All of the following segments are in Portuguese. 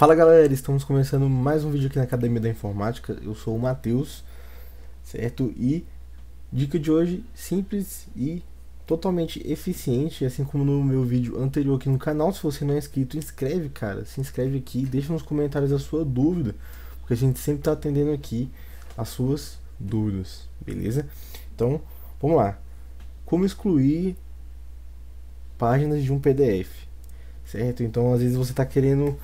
Fala galera, estamos começando mais um vídeo aqui na Academia da Informática. Eu sou o Matheus, certo? E dica de hoje simples e totalmente eficiente, assim como no meu vídeo anterior aqui no canal. Se você não é inscrito, inscreve, cara, se inscreve aqui, deixa nos comentários a sua dúvida, porque a gente sempre tá atendendo aqui as suas dúvidas, beleza? Então, vamos lá. Como excluir páginas de um PDF, certo? Então, às vezes você tá querendo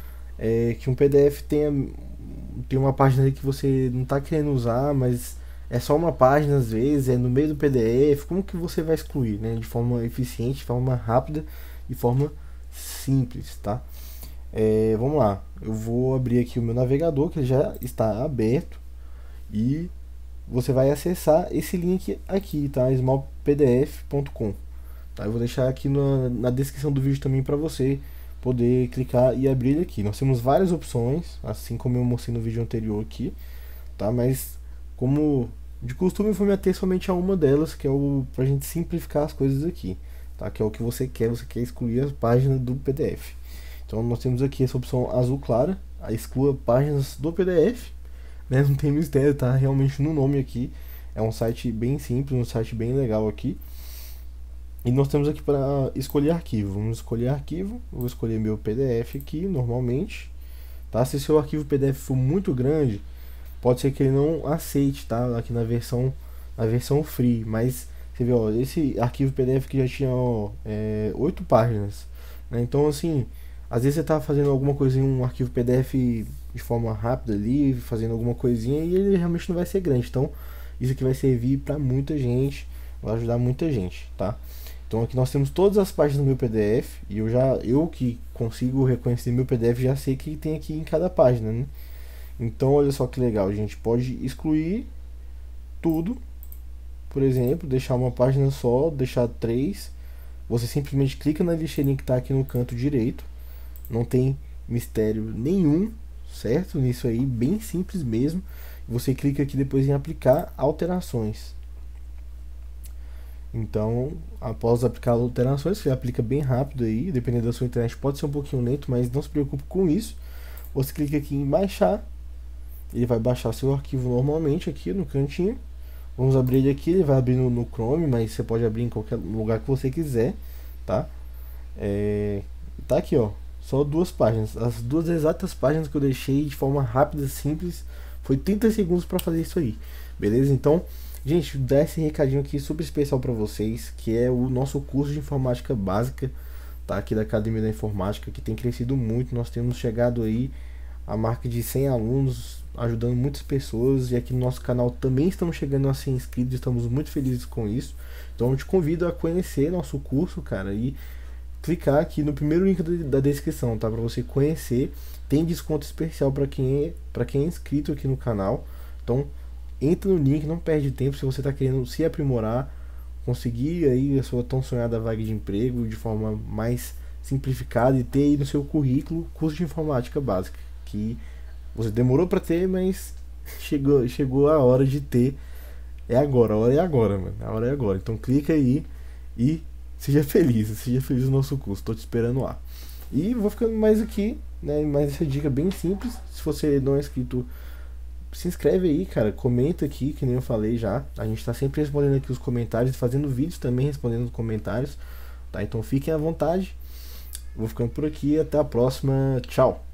que um PDF tem uma página ali que você não está querendo usar, mas é só uma página, às vezes é no meio do PDF. Como que você vai excluir, né? De forma eficiente, de forma rápida, de forma simples, tá? Vamos lá, eu vou abrir aqui o meu navegador, que já está aberto, e você vai acessar esse link aqui, tá? Smallpdf.com, tá? Eu vou deixar aqui na descrição do vídeo também para você poder clicar e abrir ele aqui. Nós temos várias opções, assim como eu mostrei no vídeo anterior aqui, tá? Mas como de costume eu vou me ater somente a uma delas, que é o pra gente simplificar as coisas aqui, tá? Que é o que você quer excluir a página do PDF. Então nós temos aqui essa opção azul clara, a exclua páginas do PDF, né? Não tem mistério, tá? Realmente no nome aqui é um site bem simples, um site bem legal aqui. E nós temos aqui para escolher arquivo. Vamos escolher arquivo. Eu vou escolher meu PDF aqui, normalmente, tá? Se seu arquivo PDF for muito grande, pode ser que ele não aceite, tá? Aqui na versão free. Mas você vê, ó, esse arquivo PDF que já tinha 8 páginas, né? Então, assim, às vezes você tá fazendo alguma coisa em um arquivo PDF de forma rápida ali, fazendo alguma coisinha, e ele realmente não vai ser grande. Então, isso aqui vai servir para muita gente, vai ajudar muita gente, tá? Então aqui nós temos todas as páginas do meu PDF, e eu que consigo reconhecer meu PDF já sei que tem aqui em cada página, né? Então olha só que legal, a gente pode excluir tudo, por exemplo, deixar uma página só, deixar 3. Você simplesmente clica na lixeirinha que está aqui no canto direito, não tem mistério nenhum, certo? Nisso aí, bem simples mesmo. Você clica aqui depois em aplicar alterações. Então, após aplicar as alterações, você aplica bem rápido aí, dependendo da sua internet, pode ser um pouquinho lento, mas não se preocupe com isso. Você clica aqui em baixar, ele vai baixar seu arquivo normalmente aqui no cantinho. Vamos abrir ele aqui, ele vai abrir no Chrome, mas você pode abrir em qualquer lugar que você quiser, tá? Tá aqui, ó, só 2 páginas, as 2 exatas páginas que eu deixei de forma rápida, simples, foi 30 segundos para fazer isso aí, beleza? Então, gente, dá esse recadinho aqui super especial para vocês, que é o nosso curso de informática básica, tá? Aqui da Academia da Informática, que tem crescido muito. Nós temos chegado aí a marca de 100 alunos, ajudando muitas pessoas, e aqui no nosso canal também estamos chegando a 100 inscritos, estamos muito felizes com isso. Então eu te convido a conhecer nosso curso, cara, e clicar aqui no primeiro link da descrição, tá? Para você conhecer, tem desconto especial para quem é inscrito aqui no canal. Então entra no link, não perde tempo. Se você está querendo se aprimorar, conseguir aí a sua tão sonhada vaga de emprego de forma mais simplificada e ter aí no seu currículo curso de informática básica, que você demorou para ter, mas chegou a hora de ter. É agora, a hora é agora, mano. A hora é agora. Então clica aí e seja feliz no nosso curso. Estou te esperando lá. E vou ficando mais aqui, né? Mais essa dica bem simples. Se você não é inscrito, se inscreve aí, cara, comenta aqui, que nem eu falei já, a gente tá sempre respondendo aqui os comentários, fazendo vídeos também respondendo os comentários, tá? Então fiquem à vontade, vou ficando por aqui, até a próxima, tchau!